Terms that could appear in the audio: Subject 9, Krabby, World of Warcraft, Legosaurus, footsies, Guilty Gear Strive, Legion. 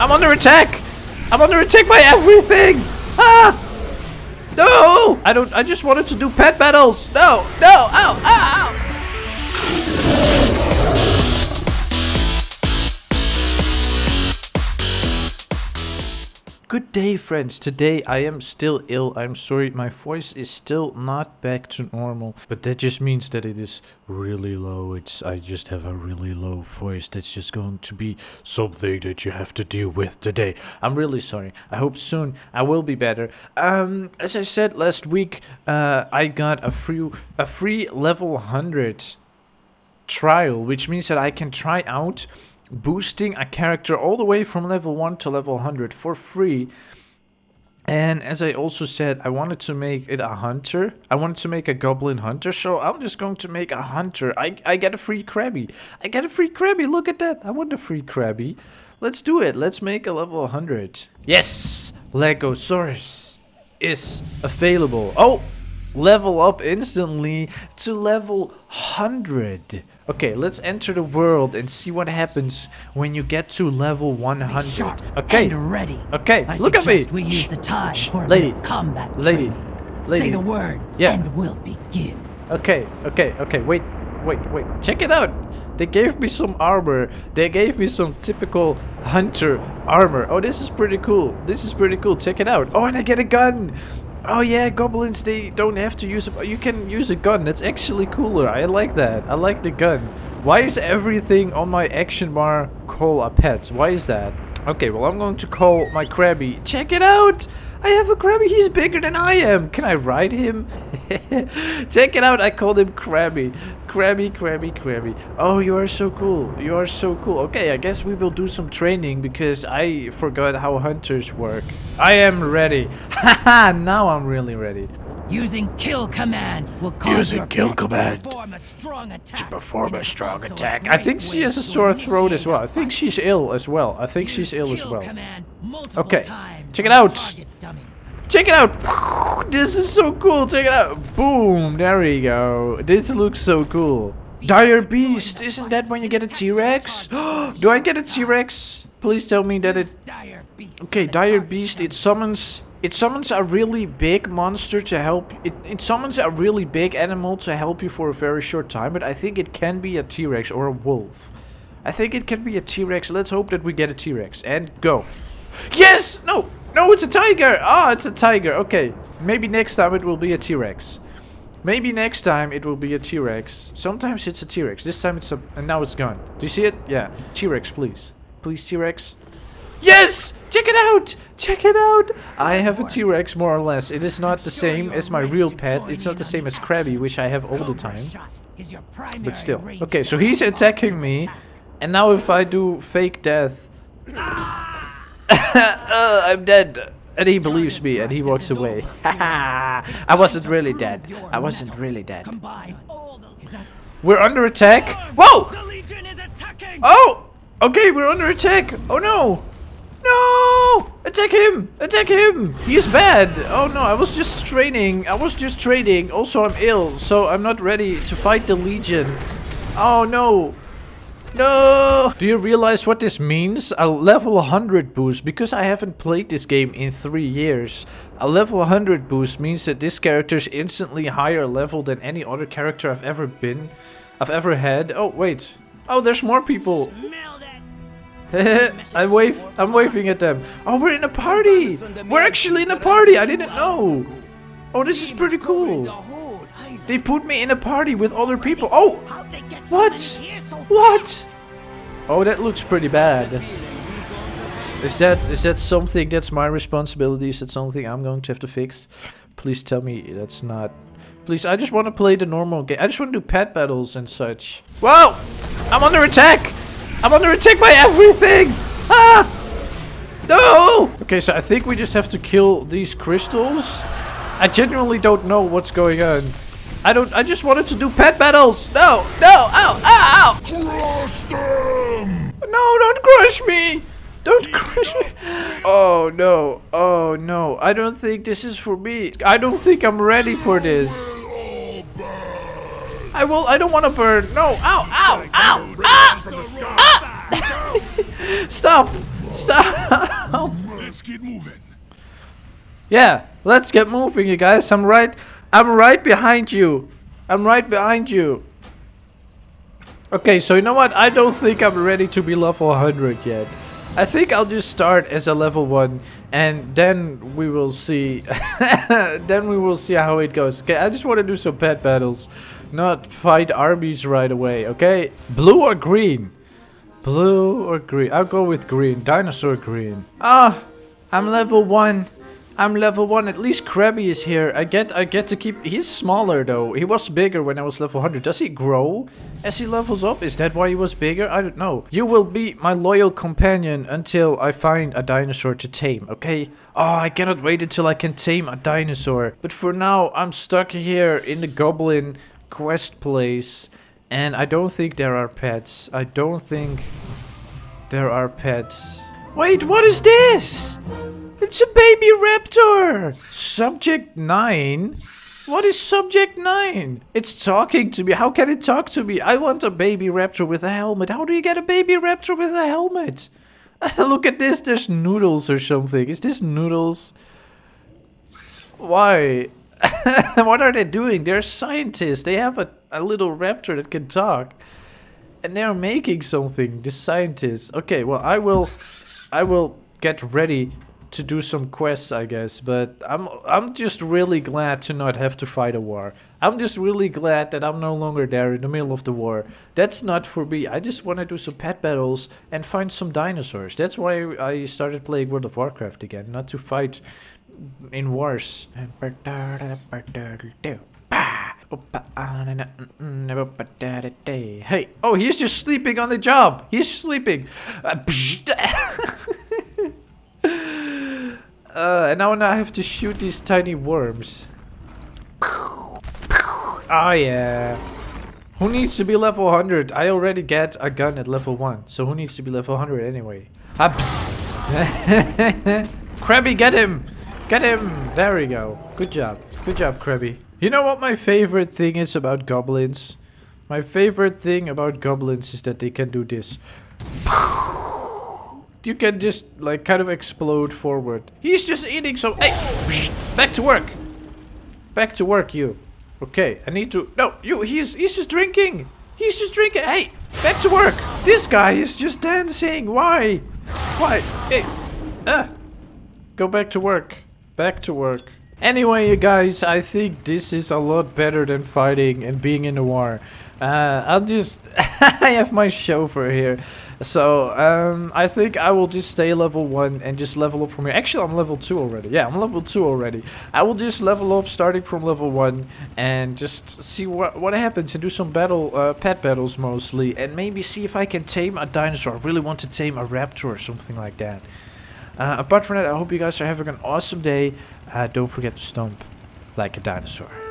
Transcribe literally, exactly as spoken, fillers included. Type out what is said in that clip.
I'm under attack! I'm under attack by everything! Ah! No! I don't- I just wanted to do pet battles! No! No! Ow! Ow! Ow! Good day, friends. Today I am still ill. I'm sorry, my voice is still not back to normal, but that just means that it is really low. It's I just have a really low voice. That's just going to be something that you have to deal with today. I'm really sorry. I hope soon I will be better. Um, as I said last week, uh, I got a free a free level one hundred trial, which means that I can try out boosting a character all the way from level one to level one hundred for free. And as I also said, I wanted to make it a hunter. I wanted to make a goblin hunter, so I'm just going to make a hunter. I, I get a free Krabby. I get a free Krabby. Look at that. I want a free Krabby. Let's do it. Let's make a level one hundred. Yes! Legosaurus is available. Oh! Level up instantly to level one hundred. Okay, let's enter the world and see what happens when you get to level one hundred. Sharp okay, and ready. Okay, I look at me. We use the time for lady. Combat. Lady, lady. Say the word. Yeah. And we'll begin. Okay, okay, okay. Wait, wait, wait. Check it out. They gave me some armor. They gave me some typical hunter armor. Oh, this is pretty cool. This is pretty cool. Check it out. Oh, and I get a gun. Oh yeah, goblins, they don't have to use a- you can use a gun, that's actually cooler, I like that, I like the gun. Why is everything on my action bar call a pet, why is that? Okay, well I'm going to call my Krabby, check it out! I have a Krabby, he's bigger than I am, can I ride him? Check it out, I called him Krabby, Krabby, Krabby, Krabby. Oh, you are so cool, you are so cool. Okay, I guess we will do some training because I forgot how hunters work. I am ready, haha, now I'm really ready. Using kill command will cause Using kill command to perform a strong attack. To perform a strong attack. I think she has a sore throat as well. I think she's ill as well. I think she's ill as well. Okay, check it out. Check it out. This is so cool. Check it out. Boom. There we go. This looks so cool. Dire Beast. Isn't that when you get a T-Rex? Do I get a T-Rex? Please tell me that it... Okay, Dire Beast. It summons... It summons a really big monster to help. It, it summons a really big animal to help you for a very short time, but I think it can be a T-Rex or a wolf. I think it can be a T-Rex. Let's hope that we get a T-Rex. And go. Yes! No! No, it's a tiger! Ah, it's a tiger. Okay. Maybe next time it will be a T-Rex. Maybe next time it will be a T-Rex. Sometimes it's a T-Rex. This time it's a... And now it's gone. Do you see it? Yeah. T-Rex, please. Please, T-Rex. Yes! Check it out! Check it out! I have a T-Rex, more or less. It is not the same as my real pet. It's not the same as Krabby, which I have all the time. But still. Okay, so he's attacking me. And now if I do fake death... uh, I'm dead. And he believes me, and he walks away. I wasn't really dead. I wasn't really dead. We're under attack. Whoa! Oh! Okay, we're under attack. Oh no! No! Attack him! Attack him! He's bad! Oh no, I was just training. I was just training. Also, I'm ill, so I'm not ready to fight the Legion. Oh no! No! Do you realize what this means? A level one hundred boost, because I haven't played this game in three years. A level one hundred boost means that this character is instantly higher level than any other character I've ever been. I've ever had. Oh, wait. Oh, there's more people. I wave, I'm waving at them. Oh, we're in a party! We're actually in a party! I didn't know! Oh, this is pretty cool! They put me in a party with other people. Oh! What? What? Oh, that looks pretty bad. Is that is that something that's my responsibility? Is that something I'm going to have to fix? Please tell me that's not... Please, I just want to play the normal game. I just want to do pet battles and such. Whoa! I'm under attack! I'm under attack by everything! Ah! No! Okay, so I think we just have to kill these crystals. I genuinely don't know what's going on. I don't- I just wanted to do pet battles! No! No! Ow! Ow! Ow! Crush them! No, don't crush me! Don't crush me! Oh no, oh no, I don't think this is for me. I don't think I'm ready for this. I will. I don't want to burn. No. Ow! Ow! Ow! Ah! Ah! Stop! Stop! Let's get moving. Yeah, let's get moving, you guys. I'm right. I'm right behind you. I'm right behind you. Okay, so you know what? I don't think I'm ready to be level one hundred yet. I think I'll just start as a level one, and then we will see. Then we will see how it goes. Okay, I just want to do some pet battles, not fight armies right away. Okay, blue or green? Blue or green? I'll go with green. Dinosaur green. Ah, oh, I'm level one. I'm level one. At least Krabby is here. I get I get to keep... He's smaller, though. He was bigger when I was level one hundred. Does he grow as he levels up? Is that why he was bigger? I don't know. You will be my loyal companion until I find a dinosaur to tame, okay? Oh, I cannot wait until I can tame a dinosaur. But for now, I'm stuck here in the goblin quest place. And I don't think there are pets. I don't think there are pets. Wait, what is this? It's a baby raptor! Subject nine? What is Subject nine? It's talking to me. How can it talk to me? I want a baby raptor with a helmet. How do you get a baby raptor with a helmet? Look at this. There's noodles or something. Is this noodles? Why? What are they doing? They're scientists. They have a, a little raptor that can talk. And they're making something. The scientists. Okay, well, I will... I will get ready to do some quests, I guess, but I'm I'm just really glad to not have to fight a war. I'm just really glad that I'm no longer there in the middle of the war. That's not for me. I just want to do some pet battles and find some dinosaurs. That's why I started playing World of Warcraft again, not to fight in wars. Hey! Oh, he's just sleeping on the job. He's sleeping. Uh, and now I have to shoot these tiny worms. Ah, yeah. Who needs to be level one hundred? I already get a gun at level one. So who needs to be level one hundred anyway? Krabby, get him! Get him! There we go. Good job. Good job, Krabby. You know what my favorite thing is about goblins? My favorite thing about goblins is that they can do this. You can just, like, kind of explode forward. He's just eating some... Hey! Psh, back to work! Back to work, you. Okay, I need to... No, you! He's, he's just drinking! He's just drinking! Hey! Back to work! This guy is just dancing! Why? Why? Hey! Ah! Go back to work. Back to work. Anyway, you guys, I think this is a lot better than fighting and being in a war. Uh, I'll just... I have my chauffeur here. So, um, I think I will just stay level one and just level up from here. Actually, I'm level two already. Yeah, I'm level two already. I will just level up starting from level one and just see what what happens and do some battle, uh, pet battles mostly. And maybe see if I can tame a dinosaur. I really want to tame a raptor or something like that. Uh, apart from that, I hope you guys are having an awesome day. Uh, don't forget to stomp like a dinosaur.